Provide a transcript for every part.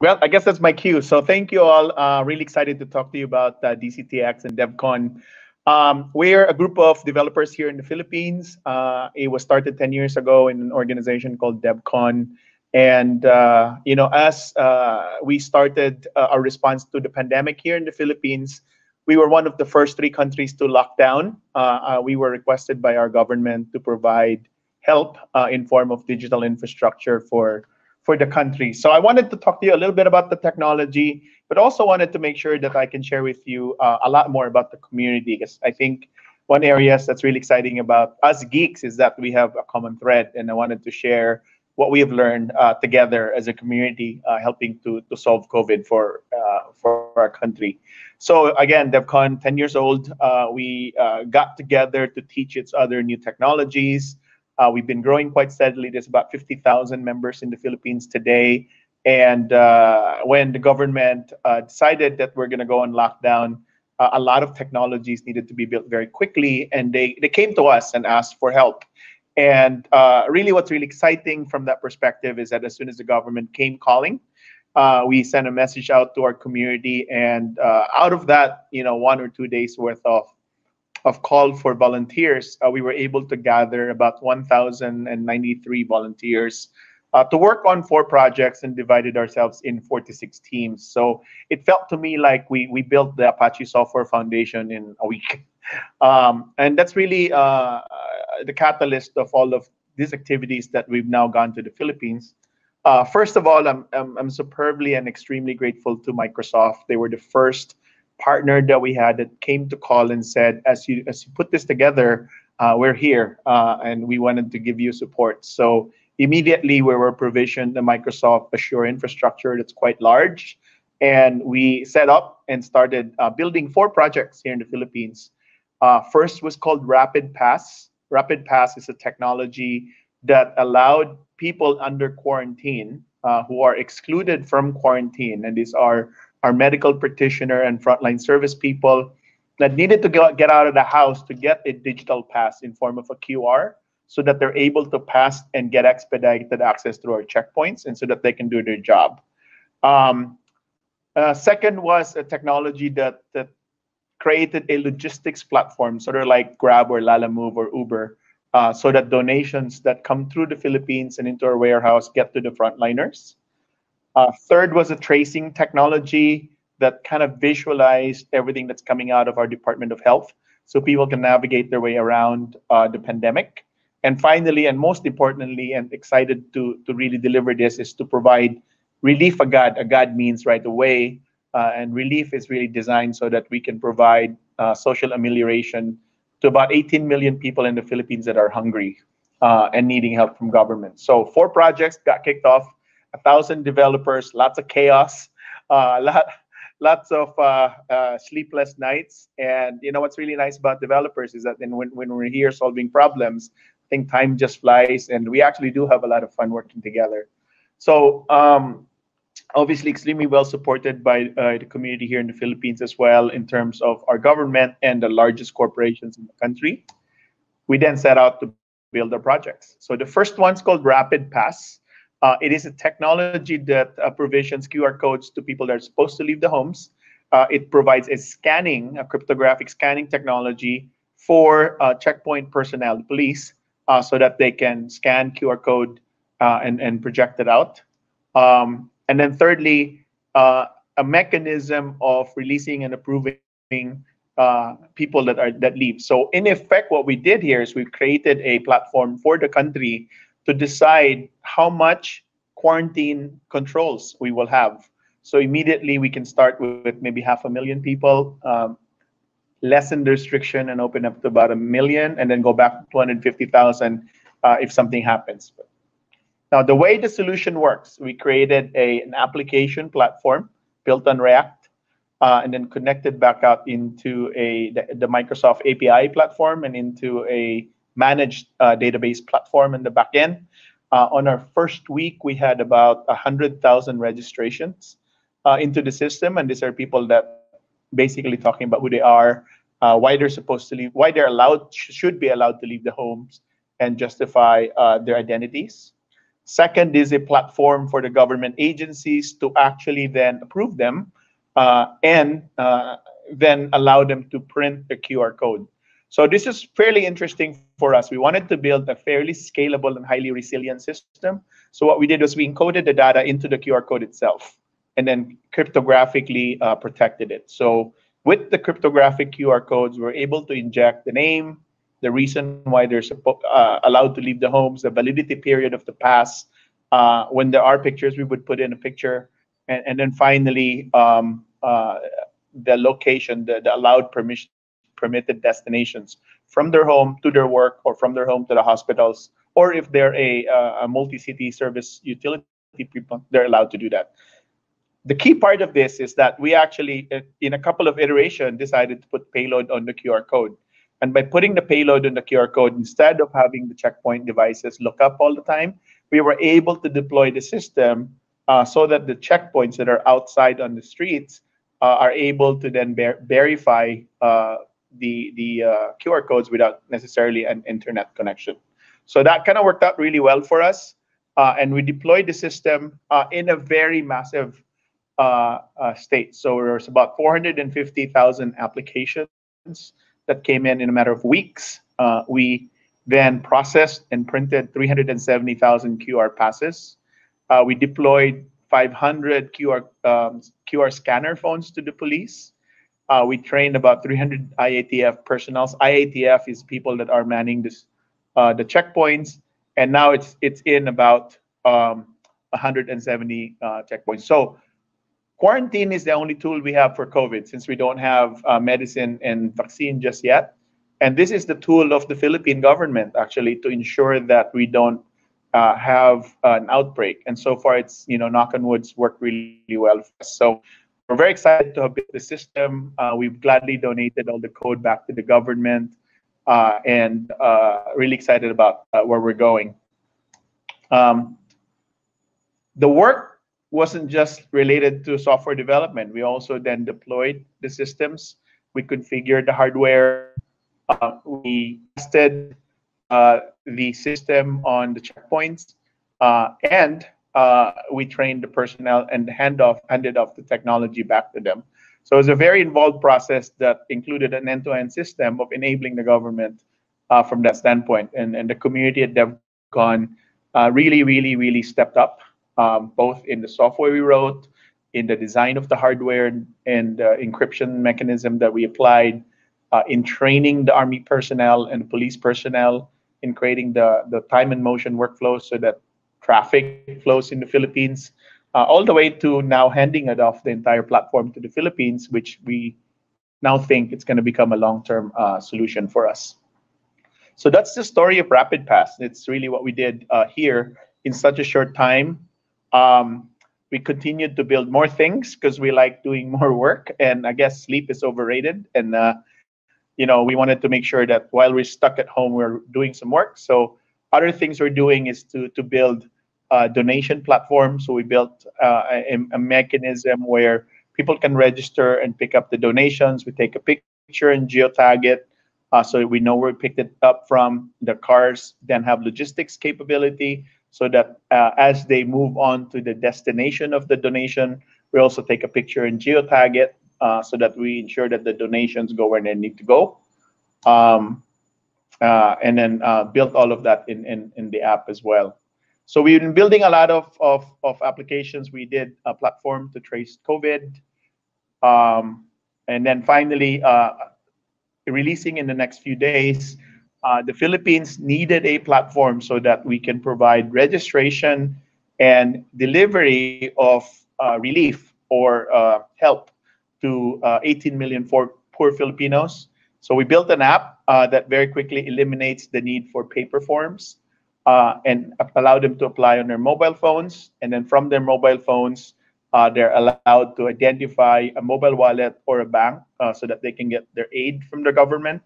Well, I guess that's my cue. So thank you all. Really excited to talk to you about DCTX and DevCon. We're a group of developers here in the Philippines. It was started 10 years ago in an organization called DevCon. And you know, as we started our response to the pandemic here in the Philippines, we were one of the first 3 countries to lock down. We were requested by our government to provide help in form of digital infrastructure for the country. So I wanted to talk to you a little bit about the technology, but also wanted to make sure that I can share with you a lot more about the community, because I think one area that's really exciting about us geeks is that we have a common thread, and I wanted to share what we have learned together as a community, helping to solve COVID for our country. So again, DevCon, 10 years old. We got together to teach each other new technologies. We've been growing quite steadily. There's about 50,000 members in the Philippines today. And when the government decided that we're going to go on lockdown, a lot of technologies needed to be built very quickly, and they came to us and asked for help. And really what's really exciting from that perspective is that as soon as the government came calling, we sent a message out to our community, and out of that, you know, 1 or 2 days worth of call for volunteers, we were able to gather about 1,093 volunteers to work on 4 projects, and divided ourselves in 46 teams. So it felt to me like we built the Apache Software Foundation in a week. And that's really the catalyst of all of these activities that we've now gone to the Philippines. First of all, I'm superbly and extremely grateful to Microsoft. They were the first partner that we had that came to call and said, as you put this together, we're here, and we wanted to give you support. So immediately we were provisioned the Microsoft Azure infrastructure that's quite large, and we set up and started building 4 projects here in the Philippines. First was called RapidPass. RapidPass is a technology that allowed people under quarantine who are excluded from quarantine, and these are our medical practitioner and frontline service people that needed to get out of the house, to get a digital pass in form of a QR, so that they're able to pass and get expedited access through our checkpoints, and so that they can do their job. Second was a technology that created a logistics platform, sort of like Grab or LalaMove or Uber, so that donations that come through the Philippines and into our warehouse get to the frontliners. Third was a tracing technology that kind of visualized everything that's coming out of our Department of Health, so people can navigate their way around the pandemic. And finally, and most importantly, and excited to really deliver this, is to provide relief agad. Agad means right away. And relief is really designed so that we can provide social amelioration to about 18 million people in the Philippines that are hungry and needing help from government. So 4 projects got kicked off, 1,000 developers, lots of chaos, lots of sleepless nights. And you know what's really nice about developers is that when we're here solving problems, I think time just flies, and we actually do have a lot of fun working together. So obviously extremely well supported by the community here in the Philippines as well, in terms of our government and the largest corporations in the country. We then set out to build our projects. So the first one's called RapidPass. It is a technology that provisions QR codes to people that are supposed to leave the homes. It provides a cryptographic scanning technology for checkpoint personnel, police, so that they can scan QR code and project it out. And then thirdly, a mechanism of releasing and approving people that leave. So in effect, what we did here is we created a platform for the country to decide how much quarantine controls we will have. So immediately we can start with maybe 500,000 people, lessen the restriction and open up to about 1 million, and then go back to 250,000 if something happens. Now, the way the solution works, we created an application platform built on React and then connected back out into the Microsoft API platform and into a managed database platform in the back end. On our first week, we had about 100,000 registrations into the system, and these are people that basically talking about who they are, why they're supposed to leave, why they're should be allowed to leave the homes, and justify their identities. Second is a platform for the government agencies to actually then approve them and then allow them to print the QR code. So this is fairly interesting for us. We wanted to build a fairly scalable and highly resilient system. So what we did was we encoded the data into the QR code itself and then cryptographically protected it. So with the cryptographic QR codes, we're able to inject the name, the reason why they're allowed to leave the homes, the validity period of the pass. When there are pictures, we would put in a picture. And then finally, the location, the allowed permitted destinations from their home to their work or from their home to the hospitals, or if they're a multi-city service utility people, they're allowed to do that. The key part of this is that we actually, in a couple of iterations, decided to put payload on the QR code. And by putting the payload on the QR code, instead of having the checkpoint devices look up all the time, we were able to deploy the system so that the checkpoints that are outside on the streets are able to then verify the QR codes without necessarily an internet connection. So that kind of worked out really well for us. And we deployed the system in a very massive state. So there's about 450,000 applications that came in a matter of weeks. We then processed and printed 370,000 QR passes. We deployed 500 QR scanner phones to the police. We trained about 300 IATF personnel. IATF is people that are manning this, the checkpoints, and now it's in about 170 checkpoints. So quarantine is the only tool we have for COVID, since we don't have medicine and vaccine just yet. And this is the tool of the Philippine government, actually, to ensure that we don't have an outbreak. And so far, it's, you know, knock on wood's worked really well for us. So we're very excited to have built the system. We've gladly donated all the code back to the government and really excited about where we're going. The work wasn't just related to software development. We also then deployed the systems. We configured the hardware. We tested the system on the checkpoints and we trained the personnel and handed off the technology back to them. So it was a very involved process that included an end-to-end system of enabling the government from that standpoint. And the community at DevCon really stepped up, both in the software we wrote, in the design of the hardware and the encryption mechanism that we applied, in training the army personnel and police personnel, in creating the time and motion workflows so that traffic flows in the Philippines, all the way to now handing it off the entire platform to the Philippines, which we now think it's going to become a long-term solution for us. So that's the story of RapidPass. It's really what we did here in such a short time. We continued to build more things because we like doing more work, and I guess sleep is overrated. And you know, we wanted to make sure that while we're stuck at home, we're doing some work. So other things we're doing is to build donation platform. So we built a mechanism where people can register and pick up the donations. We take a picture and geotag it so we know where we picked it up from. The cars then have logistics capability so that as they move on to the destination of the donation, we also take a picture and geotag it so that we ensure that the donations go where they need to go. And then built all of that in the app as well. So we've been building a lot of applications. We did a platform to trace COVID. And then finally, releasing in the next few days, the Philippines needed a platform so that we can provide registration and delivery of relief or help to 18 million poor Filipinos. So we built an app that very quickly eliminates the need for paper forms. And allow them to apply on their mobile phones. And then from their mobile phones, they're allowed to identify a mobile wallet or a bank so that they can get their aid from the government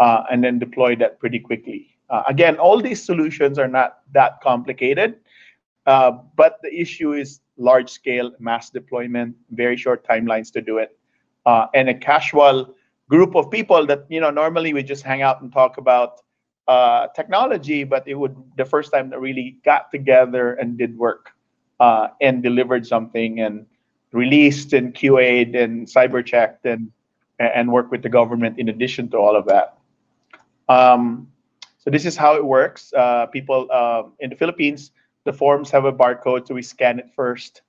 and then deploy that pretty quickly. Again, all these solutions are not that complicated, but the issue is large scale mass deployment, very short timelines to do it, and a casual group of people that, you know, normally we just hang out and talk about technology, but it would the first time that really got together and did work and delivered something and released and QA'd and cyber checked and worked with the government in addition to all of that. So this is how it works. People in the Philippines, the forms have a barcode, so we scan it first.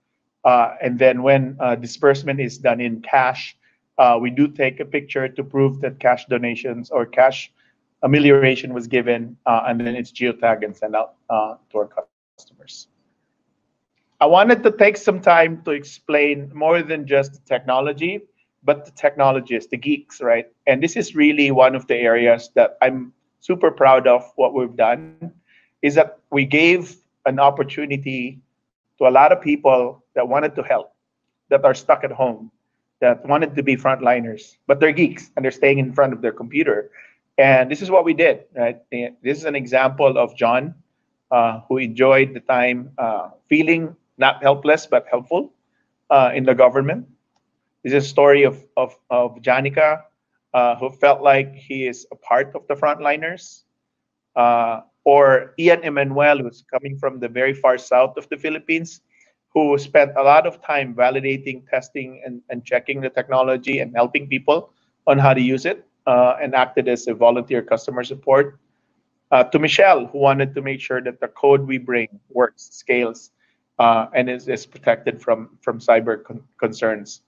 And then when disbursement is done in cash, we do take a picture to prove that cash donations or cash amelioration was given, and then it's geotagged and sent out to our customers. I wanted to take some time to explain more than just the technology, but the technologists, the geeks, right? And this is really one of the areas that I'm super proud of what we've done, is that we gave an opportunity to a lot of people that wanted to help, that are stuck at home, that wanted to be frontliners, but they're geeks and they're staying in front of their computer. And this is what we did, right? This is an example of John, who enjoyed the time feeling not helpless, but helpful in the government. This is a story of Janica, who felt like he is a part of the frontliners. Or Ian Emmanuel, who's coming from the very far south of the Philippines, who spent a lot of time validating, testing, and checking the technology and helping people on how to use it, and acted as a volunteer customer support. To Michelle, who wanted to make sure that the code we bring works, scales, and is protected from cyber concerns.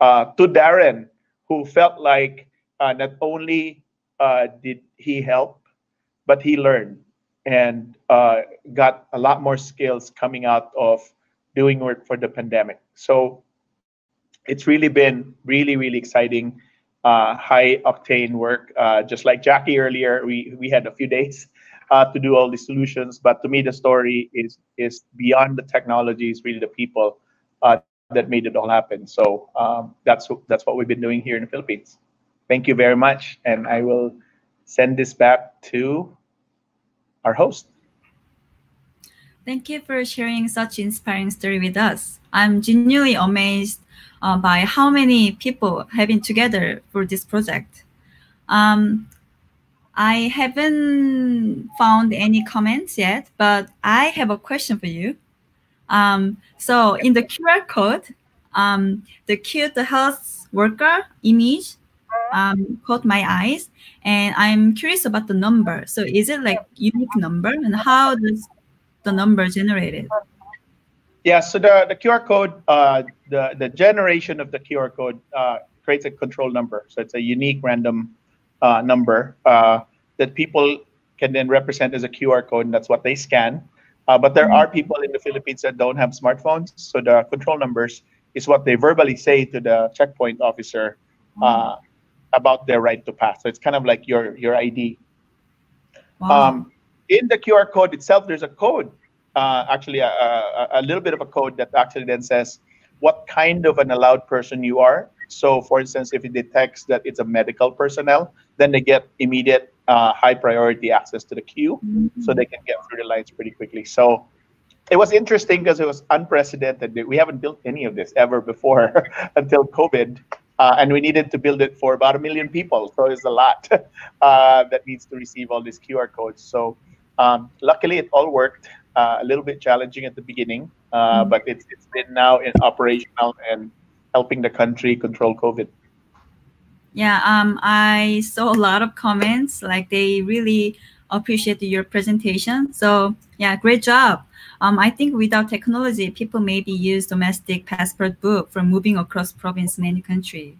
To Darren, who felt like not only did he help, but he learned and got a lot more skills coming out of doing work for the pandemic. So it's really been really, really exciting, high octane work. Just like Jackie earlier, we had a few days to do all these solutions, but to me the story is beyond the technology, it's really the people that made it all happen. So that's what we've been doing here in the Philippines. Thank you very much, and I will send this back to our host. Thank you for sharing such inspiring story with us. I'm genuinely amazed by how many people have been together for this project. I haven't found any comments yet, but I have a question for you. So in the QR code, the cute health worker image caught my eyes, and I'm curious about the number. So is it like unique number, and how does the number generated? Yeah, so the QR code, the generation of the QR code creates a control number. So it's a unique random number that people can then represent as a QR code, and that's what they scan. But there are people in the Philippines that don't have smartphones, so the control numbers is what they verbally say to the checkpoint officer about their right to pass. So it's kind of like your ID. Wow. In the QR code itself, there's a code, actually a little bit of a code that actually then says what kind of an allowed person you are. So for instance, if it detects that it's a medical personnel, then they get immediate high priority access to the queue, so they can get through the lines pretty quickly. So it was interesting because it was unprecedented. We haven't built any of this ever before until COVID. And we needed to build it for about 1 million people. So it's a lot that needs to receive all these QR codes. So luckily, it all worked. A little bit challenging at the beginning, but it's been now in operational and helping the country control COVID. Yeah, I saw a lot of comments. Like, they really appreciate your presentation. So yeah, great job. I think without technology, people maybe use domestic passport book for moving across province in any country.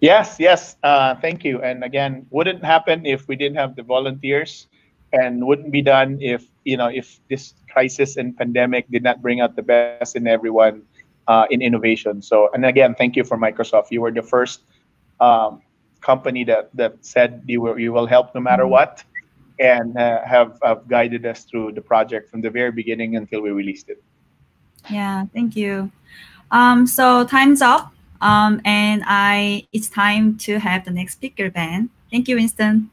Yes, yes. Thank you. And again, wouldn't happen if we didn't have the volunteers, and wouldn't be done if, you know, if this crisis and pandemic did not bring out the best in everyone in innovation. So, and again, thank you for Microsoft. You were the first company that said you will help no matter what, and have guided us through the project from the very beginning until we released it. Yeah, thank you. So time's up, and it's time to have the next speaker, Ben. Thank you, Winston.